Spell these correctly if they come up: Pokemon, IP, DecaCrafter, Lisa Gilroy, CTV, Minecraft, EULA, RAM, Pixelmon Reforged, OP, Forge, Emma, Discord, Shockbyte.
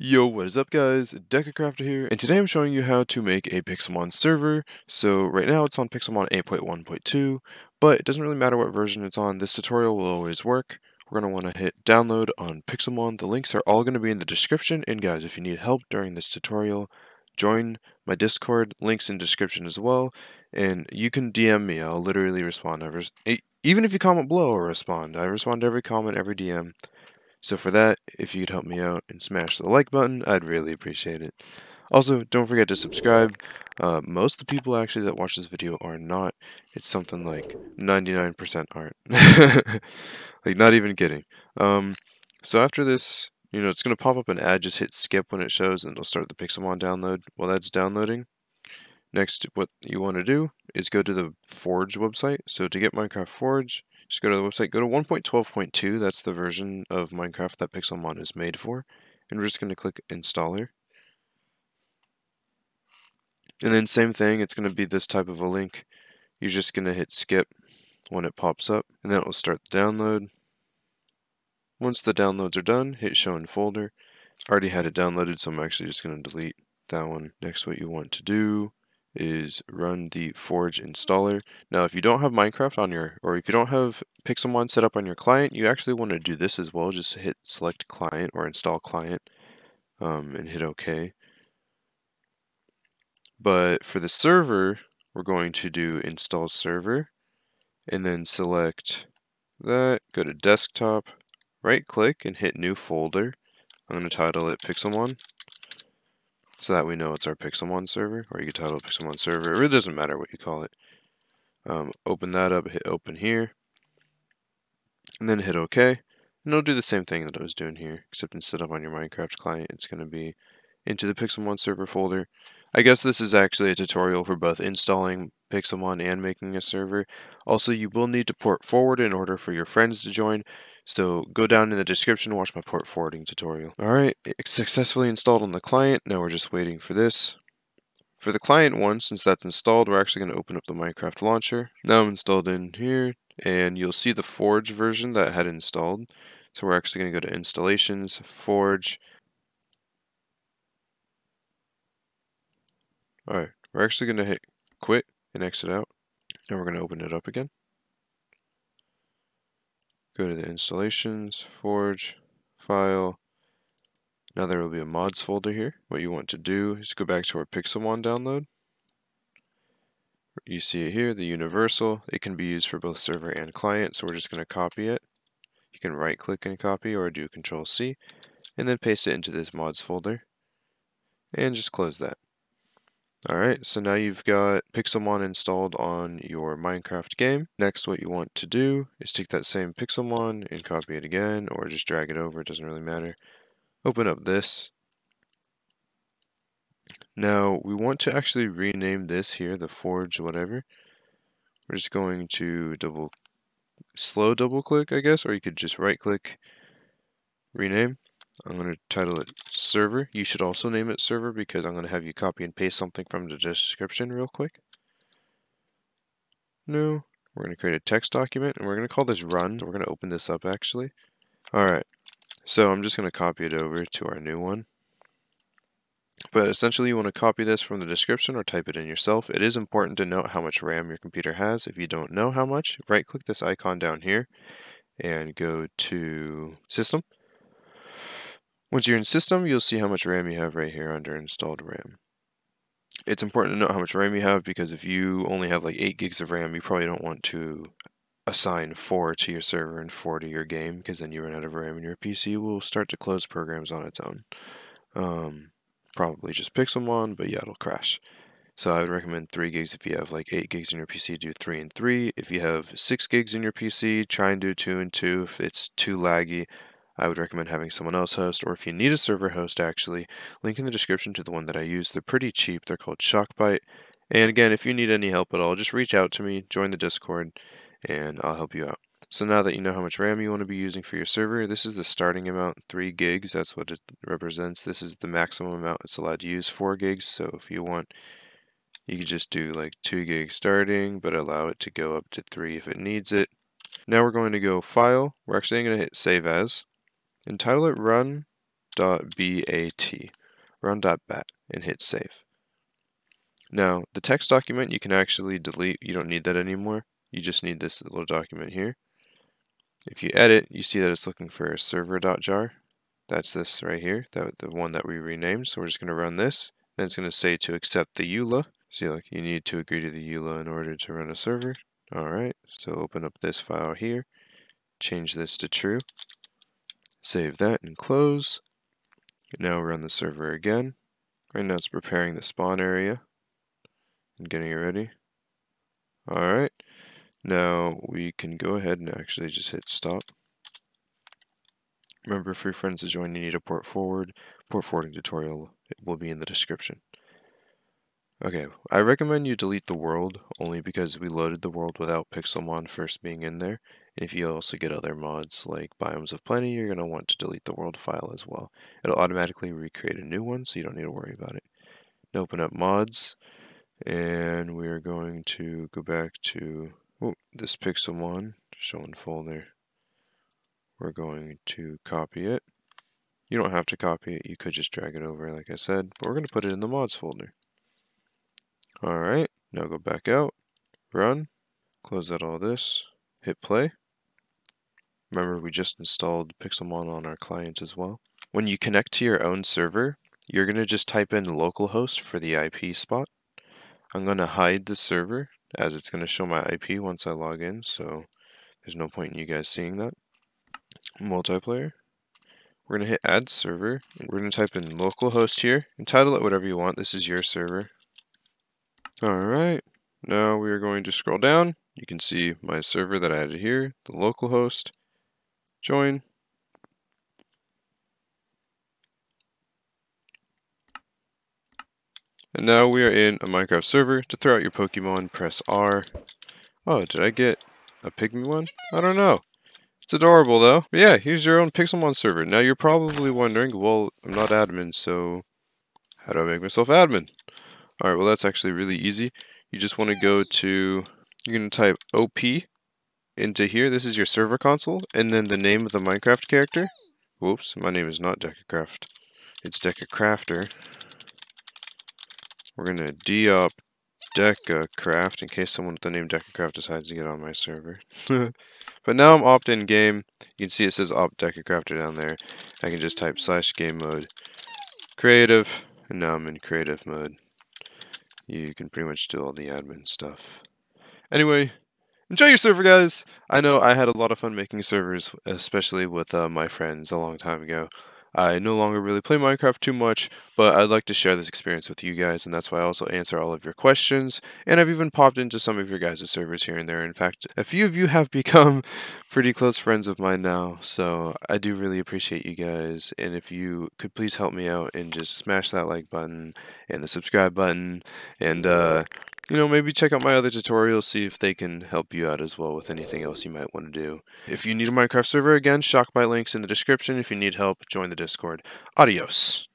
Yo, what is up guys, DecaCrafter here, and today I'm showing you how to make a Pixelmon server. So right now it's on Pixelmon 8.1.2, but it doesn't really matter what version it's on, this tutorial will always work. We're going to want to hit download on Pixelmon, the links are all going to be in the description, and guys, if you need help during this tutorial, join my Discord, links in description as well, and you can DM me, I'll literally respond, even if you comment below I'll respond, I respond to every comment, every DM. So for that, if you'd help me out and smash the like button, I'd really appreciate it. Also, don't forget to subscribe. Most of the people actually that watch this video are not. It's something like 99% aren't. Like, not even kidding. So after this, you know, it's going to pop up an ad. Just hit skip when it shows, and it'll start the Pixelmon download. While that's downloading, next, what you want to do is go to the Forge website. So to get Minecraft Forge, just go to the website, go to 1.12.2, that's the version of Minecraft that Pixelmon is made for, and we're just going to click installer. And then same thing, it's going to be this type of a link. You're just going to hit skip when it pops up, and then it will start the download. Once the downloads are done, hit show in folder. I already had it downloaded, so I'm actually just going to delete that one. Next, what you want to do is run the Forge installer. Now if you don't have Minecraft on your, or if you don't have Pixelmon set up on your client, you actually want to do this as well. Just hit select client or install client and hit OK. But for the server, we're going to do install server and then select that, go to desktop, right click and hit new folder. I'm going to title it Pixelmon, so that we know it's our Pixelmon server, or you can title it Pixelmon server, it really doesn't matter what you call it. Open that up, hit open here, and then hit OK, and it'll do the same thing that I was doing here, except instead of on your Minecraft client, it's going to be into the Pixelmon server folder. I guess this is actually a tutorial for both installing Pixelmon and making a server. Also, you will need to port forward in order for your friends to join, so go down in the description and watch my port forwarding tutorial. Alright, it's successfully installed on the client, now we're just waiting for this. For the client one, since that's installed, we're actually going to open up the Minecraft launcher. Now I'm installed in here, and you'll see the Forge version that I had installed. So we're actually going to go to installations, Forge. Alright, we're actually going to hit quit and exit out, and we're going to open it up again. Go to the installations, Forge, file. Now there will be a mods folder here. What you want to do is go back to our Pixelmon download. You see it here, the universal. It can be used for both server and client, so we're just going to copy it. You can right click and copy, or do Control C, and then paste it into this mods folder, and just close that. Alright, so now you've got Pixelmon installed on your Minecraft game. Next, what you want to do is take that same Pixelmon and copy it again, or just drag it over, it doesn't really matter. Open up this. Now, we want to actually rename this here, the Forge whatever. We're just going to slow double click, I guess, or you could just right click, rename. I'm going to title it server. You should also name it server because I'm going to have you copy and paste something from the description real quick. No, we're going to create a text document and we're going to call this run. We're going to open this up actually. Alright, so I'm just going to copy it over to our new one. But essentially you want to copy this from the description or type it in yourself. It is important to note how much RAM your computer has. If you don't know how much, right click this icon down here and go to system. Once you're in system, you'll see how much RAM you have right here under installed RAM. It's important to know how much RAM you have because if you only have like 8 gigs of RAM, you probably don't want to assign 4 to your server and 4 to your game because then you run out of RAM and your PC will start to close programs on its own. Probably just Pixelmon, but yeah, it'll crash. So I would recommend 3 gigs. If you have like 8 gigs in your PC, do 3 and 3. If you have 6 gigs in your PC, try and do 2 and 2 if it's too laggy. I would recommend having someone else host, or if you need a server host actually, link in the description to the one that I use. They're pretty cheap, they're called Shockbyte. And again, if you need any help at all, just reach out to me, join the Discord, and I'll help you out. So now that you know how much RAM you want to be using for your server, this is the starting amount, 3 gigs, that's what it represents. This is the maximum amount it's allowed to use, 4 gigs, so if you want, you could just do like 2 gigs starting, but allow it to go up to 3 if it needs it. Now we're going to go File, we're actually going to hit Save As. And title it Run text.bat. Run.bat and hit save. Now, the text document you can actually delete. You don't need that anymore. You just need this little document here. If you edit, you see that it's looking for a server.jar. That's this right here, the one that we renamed. So we're just going to run this. Then it's going to say to accept the EULA. So you need to agree to the EULA in order to run a server. All right, so open up this file here. Change this to true. Save that and close. Now run the server again. Right now it's preparing the spawn area and getting it ready. All right. Now we can go ahead and actually just hit stop. Remember, for your friends to join, you need a port forward. Port forwarding tutorial will be in the description. Okay, I recommend you delete the world only because we loaded the world without Pixelmon first being in there. And if you also get other mods like Biomes of Plenty, you're going to want to delete the world file as well. It'll automatically recreate a new one, so you don't need to worry about it. Now open up mods, and we're going to go back to this Pixelmon, show in folder. We're going to copy it. You don't have to copy it, you could just drag it over like I said, but we're going to put it in the mods folder. Alright, now go back out, run, close out all this, hit play. Remember, we just installed Pixelmon on our client as well. When you connect to your own server, you're going to just type in localhost for the IP spot. I'm going to hide the server, as it's going to show my IP once I log in, so there's no point in you guys seeing that. Multiplayer. We're going to hit add server. We're going to type in localhost here and title it whatever you want. This is your server. Alright, now we are going to scroll down. You can see my server that I added here, the localhost, join. And now we are in a Minecraft server. To throw out your Pokemon, press R. Oh, did I get a Pygmy one? I don't know. It's adorable though. But yeah, here's your own Pixelmon server. Now you're probably wondering, well, I'm not admin, so how do I make myself admin? Alright, well that's actually really easy. You just want to go to, you're going to type OP into here. This is your server console, and then the name of the Minecraft character. Whoops, my name is not DecaCraft. It's DecaCrafter. We're going to deop DecaCraft in case someone with the name DecaCraft decides to get on my server. But now I'm opt-in game. You can see it says opt DecaCrafter down there. I can just type /game mode creative, and now I'm in creative mode. You can pretty much do all the admin stuff. Anyway, enjoy your server, guys! I know I had a lot of fun making servers, especially with my friends a long time ago. I no longer really play Minecraft too much, but I'd like to share this experience with you guys, and that's why I also answer all of your questions, and I've even popped into some of your guys' servers here and there. In fact, a few of you have become pretty close friends of mine now, so I do really appreciate you guys, and if you could please help me out and just smash that like button and the subscribe button, and you know, maybe check out my other tutorials, see if they can help you out as well with anything else you might want to do. If you need a Minecraft server, again, Shockbyte link's in the description. If you need help, join the Discord. Adios.